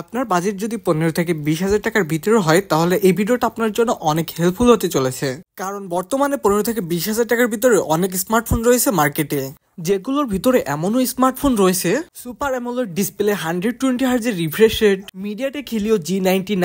আপনার বাজেট যদি 15 থেকে 20 হাজার টাকার ভিতরে হয় তাহলে এই ভিডিওটা আপনার জন্য অনেক হেল্পফুল হতে চলেছে, কারণ বর্তমানে 15 থেকে 20 হাজার টাকার ভিতরে অনেক স্মার্টফোন রয়েছে মার্কেটে, যেগুলোর ভিতরে এমনও স্মার্টফোন রয়েছে সুপার অ্যামোলেড ডিসপ্লে, 120 হার্জের refresh rate, MediaTek Helio G99,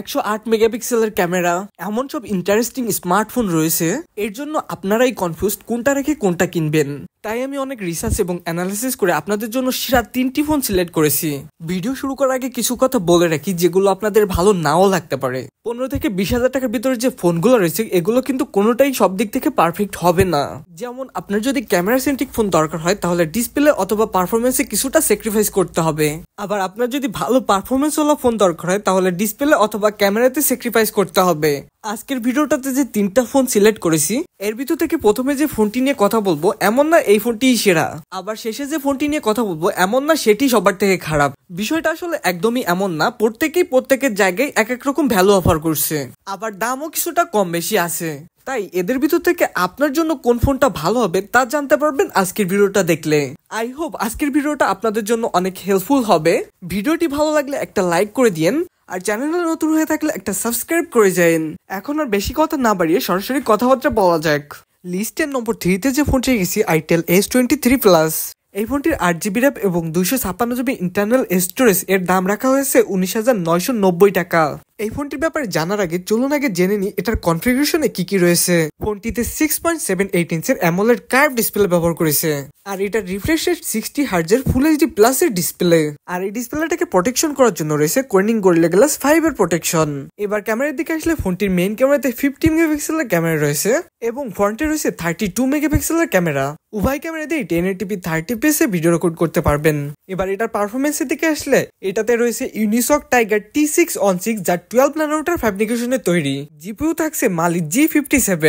108 মেগাপিক্সেলের ক্যামেরা, এমন সব ইন্টারেস্টিং স্মার্টফোন রয়েছে। এর জন্য আপনারাই কনফিউজ কোনটা রেখে কোনটা কিনবেন, তাই আমি অনেক রিসার্চ এবং অ্যানালাইসিস করে আপনাদের জন্য সেরা 3টি ফোন সিলেক্ট করেছি। ভিডিও শুরু করার আগে কিছু কথা বলে রাখি যেগুলো আপনাদের ভালো নাও লাগতে পারে। 15 থেকে 20 হাজার টাকার ভিতরে যে ফোনগুলো রয়েছে এগুলো কিন্তু কোনোটাই সব দিক থেকে পারফেক্ট হবে না। যেমন আপনার যদি ক্যামেরা সেন্ট্রিক ফোন দরকার হয় তাহলে ডিসপ্লে অথবা পারফরমেন্সে কিছুটা স্যাক্রিফাইস করতে হবে, আবার আপনার যদি ভালো পারফরমেন্সওয়ালা ফোন দরকার হয় তাহলে ডিসপ্লে অথবা ক্যামেরাতে স্যাক্রিফাইস করতে হবে। আজকের ভিডিওটাতে যে 3টা ফোন সিলেক্ট করেছি এর ভিতর থেকে প্রথমে যে ফোনটি নিয়ে কথা বলবো এমন না এই ফোনটিই সেরা, আবার শেষে যে ফোনটি নিয়ে কথা বলবো এমন না সেটি সবার থেকে খারাপ। বিষয়টা আসলে একদমই এমন না, প্রত্যেকেই প্রত্যেকের জায়গায় এক এক রকম ভ্যালু অফার করছে, আবার দামও কিছুটা কম বেশি আছে। তাই এদের ভিতর থেকে আপনার জন্য কোন ফোনটা ভালো হবে তা জানতে পারবেন আজকের ভিডিওটা দেখলে। আই হোপ আজকের ভিডিওটা আপনাদের জন্য অনেক হেল্পফুল হবে। ভিডিওটি ভালো লাগলে একটা লাইক করে দিন, আর চ্যানেলে নতুন হয়ে থাকলে একটা সাবস্ক্রাইব করে যান। এখন আর বেশি কথা না বাড়িয়ে সরাসরি কথাবার্তা বলা যাক। লিস্টের নম্বর 3-তে যে ফোনটি গেছি আইটেল S23 Plus, এই ফোনটির 8 GB র্যাম এবং 256 GB ইন্টারনাল স্টোরেজ, এর দাম রাখা হয়েছে 19,990 টাকা। এই ফোনটির ব্যাপারে জানার আগে চলুন আগে জেনে নিই এটার কনফিগারেশনে কি কি রয়েছে। ফোনটিতে 6.78 ইঞ্চের অ্যামোলেড কার্ভ ডিসপ্লে ব্যবহার করেছে, আর এটার রিফ্রেশ রেট 60 হার্জের ফুল এইচডি প্লাস এর ডিসপ্লে, আর এই ডিসপ্লেটাকে প্রোটেকশন করার জন্য রয়েছে কর্নিং গোরিলা গ্লাস 5 এর প্রোটেকশন। এবার ক্যামেরার দিকে আসলে ফোনটির মেইন ক্যামেরাতে 15 মেগাপিক্সেলের ক্যামেরা রয়েছে এবং ফ্রন্টে রয়েছে 32 মেগাপিক্সেলের ক্যামেরা। উভয় ক্যামেরা দিয়ে 1080p 30fps এ ভিডিও রেকর্ড করতে পারবেন। এবার এটার পারফরম্যান্সের দিকে আসলে এটাতে রয়েছে ইউনিসক টাইগার T6 অন 6, যার 12 ন্যানোমিটার ফ্যাব্রিকেশনে তৈরি। জিপিইউ থাকছে মালি G57।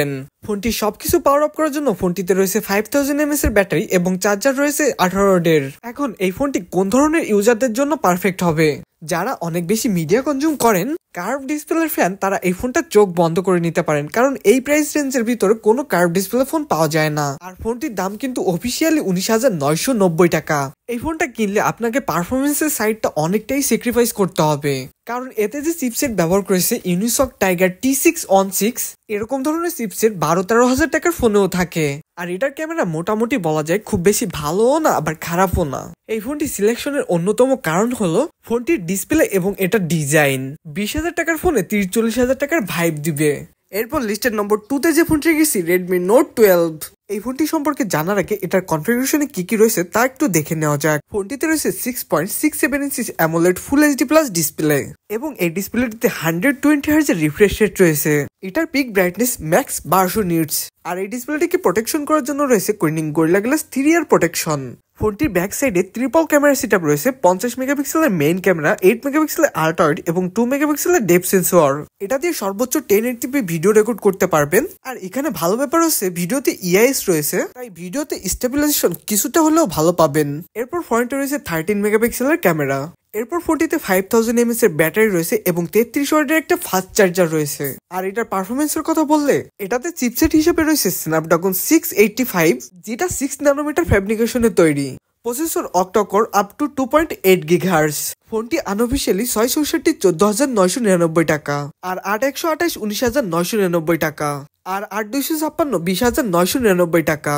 ফোনটি সবকিছু পাওয়ার আপ করার জন্য ফোনটিতে রয়েছে 5000 mAh এর ব্যাটারি এবং চার্জার রয়েছে 18 ওয়াটের। এখন এই ফোনটি কোন ধরনের ইউজারদের জন্য পারফেক্ট হবে? যারা অনেক বেশি মিডিয়া কনজিউম করেন, কার্ভ ডিসপ্লের ফ্যান, তারা এই ফোনটা চোখ বন্ধ করে নিতে পারেন, কারণ এই প্রাইস রেঞ্জের ভিতরে কোনো কার্ভ ডিসপ্লে ফোন পাওয়া যায় না। আর ফোনটির দাম কিন্তু অফিসিয়ালি 19,990 টাকা। এই ফোনটা কিনলে আপনাকে পারফরমেন্সের সাইডটা অনেকটাই স্যাক্রিফাইস করতে হবে, কারণ এতে যে চিপসেট ব্যবহার করেছে ইউনিসক টাইগার T6 on 6, এরকম ধরনের চিপসেট 12-13 হাজার টাকার ফোনেও থাকে। আর এটার ক্যামেরা মোটামুটি বলা যায় খুব বেশি ভালোও না আবার খারাপও না। এই ফোনটি সিলেকশনের অন্যতম কারণ হলো ফোনটির ডিসপ্লে এবং এটার ডিজাইন। 20 হাজার টাকার ফোনে 30-40 হাজার টাকার ভাইব দিবে। এরপর লিস্টের নম্বর 2-তে যে ফোনটি গেছি Redmi Note 12, এই ফোনটি সম্পর্কে জানার আগে এটার কনফিগারেশনে কি কি রয়েছে তা একটু দেখে নেওয়া যাক। ফোনটিতে রয়েছে 6.67 ইঞ্চি AMOLED full HD plus display এবং এই ডিসপ্লেটিতে 120 হার্জের রিফ্রেশ রেট রয়েছে। এটার পিক ব্রাইটনেস ম্যাক্স 1200 নিটস, আর এই ডিসপ্লেটিকে প্রোটেকশন করার জন্য রয়েছে Corning Gorilla Glass 3R protection. ফোনটির ব্যাক সাইডে ট্রিপল ক্যামেরা সেটআপ রয়েছে, 50 মেগাপিক্সেলের মেইন ক্যামেরা, 8 মেগাপিক্সেলের আল্ট্রা ওয়াইড এবং 2 মেগাপিক্সেলের ডেপথ সেন্সর। এটা দিয়ে সর্বোচ্চ 1080p ভিডিও রেকর্ড করতে পারবেন। আর এখানে ভালো ব্যাপার হচ্ছে ভিডিওতে EIS রয়েছে, তাই ভিডিওতে স্টেবিলাইজেশন কিছুটা হলেও ভালো পাবেন। এরপর ফ্রন্টে রয়েছে 13 মেগাপিক্সেলের ক্যামেরা। এরপর ফোনটিতে 5000 mAh এর ব্যাটারি রয়েছে এবং 33 ওয়াটের একটা ফাস্ট চার্জার রয়েছে। আর এটার পারফরমেন্সের কথা বললে এটাতে চিপসেট হিসেবে রয়েছে স্ন্যাপড্রাগন 685, যেটা 6 ন্যানোমিটার ফ্যাব্রিকেশনে তৈরি। Processor octa-core up to 2.8 GHz। ফোনটি আনঅফিশিয়ালি 664 14,999 টাকা, আর 8/128 19,999 টাকা, আর 8/256 20,999 টাকা।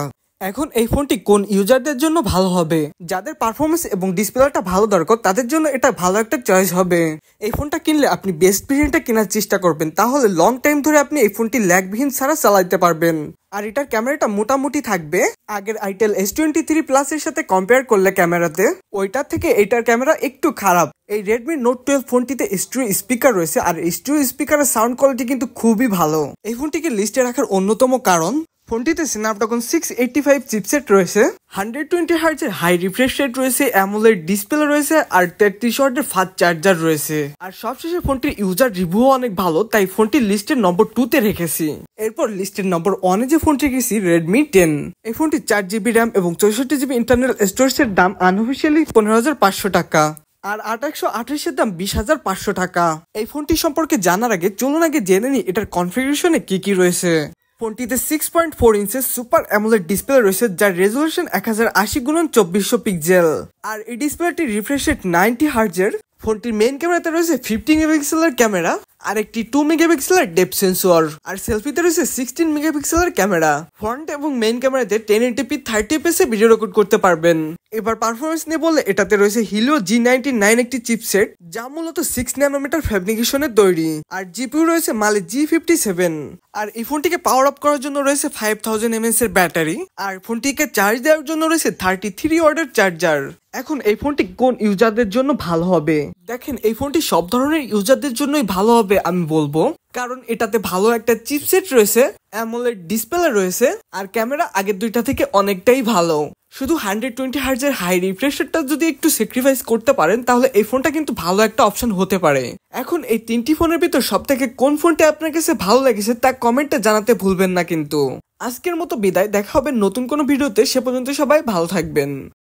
এখন এই ফোনটি কোন ইউজারদের জন্য ভালো হবে? যাদের পারফরমেন্স এবং ডিসপ্লেটা ভালো দরকার তাদের জন্য এটা ভালো একটা চয়েস হবে। এই ফোনটা কিনলে আপনি বেস্ট ভেরিয়েন্টটা কেনার চেষ্টা করবেন, তাহলে লং টাইম ধরে আপনি এই ফোনটি ল্যাগবিহীন ছাড়া চালাতে পারবেন। আর এটার ক্যামেরাটা মোটামুটি থাকবে আগের আইটেল S23 Plus এর সাথে কম্পেয়ার করলে ক্যামেরাতে, ওইটার থেকে এটার ক্যামেরা একটু খারাপ। এই Redmi Note 12 ফোনটিতে স্টিরিও স্পিকার রয়েছে, আর স্টিরিও স্পিকারের সাউন্ড কোয়ালিটি কিন্তু খুবই ভালো। এই ফোনটিকে লিস্টে রাখার অন্যতম কারণ ফোনটিতে স্ন্যাপড্রাগন 685 চিপসেট রয়েছে, 120 হার্জের হাই রিফ্রেশ রেট রয়েছে, অ্যামোলেড ডিসপ্লে রয়েছে, আর 33 ওয়াটের ফাস্ট চার্জার রয়েছে। আর সবশেষে ফোনটির ইউজার রিভিউ অনেক ভালো, তাই ফোনটি লিস্টের নম্বর 2-তে রেখেছি। এরপর লিস্টের নম্বর 1-এ যে ফোনটি গেছি Redmi 10, এই ফোনটি 4 GB র্যাম এবং 64 GB ইন্টারনাল স্টোরেজ এর দাম আনঅফিশিয়ালি 15,500 টাকা, আর 8/128 এর দাম 20,500 টাকা। এই ফোনটি সম্পর্কে জানার আগে চলুন আগে জেনে নিই এটার কনফিগারেশনে কি কি রয়েছে। ফোনটিতে 6.4 ইঞ্চের সুপার অ্যামোলেড ডিসপ্লে রয়েছে, যার রেজোলিউশন 1080 × 2400 পিক্সেল, আর এই ডিসপ্লেটির রিফ্রেশ রেট 90 হার্জের, ফোনটির মেইন ক্যামেরাতে রয়েছে 15 মেগাপিক্সেলের ক্যামেরা আর একটি 2 মেগাপিক্সেলের ডেপথ সেন্সর আর সেলফিতে রয়েছে 16 মেগাপিক্সেলের ক্যামেরা। ফ্রন্ট এবং মেইন ক্যামেরাতে 1080p 30fps এ ভিডিও রেকর্ড করতে পারবেন। এবার পারফরম্যান্স নিয়ে বললে এটাতে রয়েছে Helio G99 একটি চিপসেট যা মূলত 6 ন্যানোমিটার ফ্যাব্রিকেশনে তৈরি আর জিপিইউ রয়েছে Mali G57 আর এই ফোনটিকে পাওয়ার আপ করার জন্য রয়েছে 5000 mAh এর ব্যাটারি আর ফোনটিকে চার্জ দেওয়ার জন্য রয়েছে 33 ওয়াটের চার্জার। এখন এই ফোনটি কোন ইউজারদের জন্য ভালো হবে? দেখেন, এই ফোনটি সব ধরনের ইউজারদের জন্যই ভালো হবে আমি বলবো, কারণ এটাতে ভালো একটা চিপসেট রয়েছে, AMOLED ডিসপ্লে রয়েছে আর ক্যামেরা আগের দুইটা থেকে অনেকটাই ভালো। শুধু 120Hz এর হাই রিফ্রেশ রেটটা যদি একটু স্যাক্রিফাইস করতে পারেন তাহলে এই ফোনটা কিন্তু ভালো একটা অপশন হতে পারে। এখন এই তিনটি ফোনের ভিতর সবথেকে কোন ফোনটি আপনার কাছে ভালো লেগেছে তা কমেন্টে জানাতে ভুলবেন না কিন্তু। আজকের মতো বিদায়, দেখা হবে নতুন কোনো ভিডিওতে, সে পর্যন্ত সবাই ভালো থাকবেন।